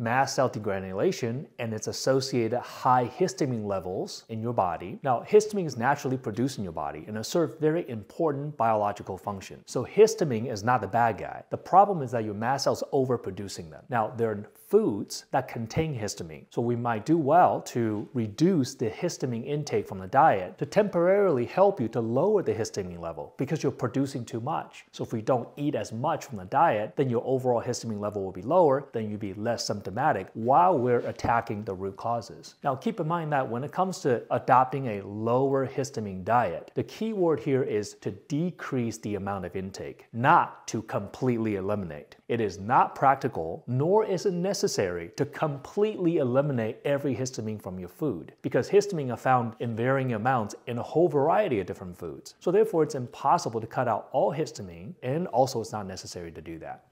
mast cell degranulation and its associated high histamine levels in your body. Now, histamine is naturally produced in your body and it serves very important biological function. So histamine is not the bad guy. The problem is that your mast cells overproducing them. Now, there are foods that contain histamine. So we might do well to reduce the histamine intake from the diet to temporarily help you to lower the histamine level because you're producing too much. So if we don't eat as much from the diet, then your overall histamine level will be lower, then you'll be less symptomatic while we're attacking the root causes. Now keep in mind that when it comes to adopting a lower histamine diet, the key word here is to decrease the amount of intake, not to completely eliminate. It is not practical, nor is it necessary to completely eliminate every histamine from your food because histamine are found in varying amounts in a whole variety of different foods. So therefore, it's impossible to cut out all histamine, and also it's not necessary to do that.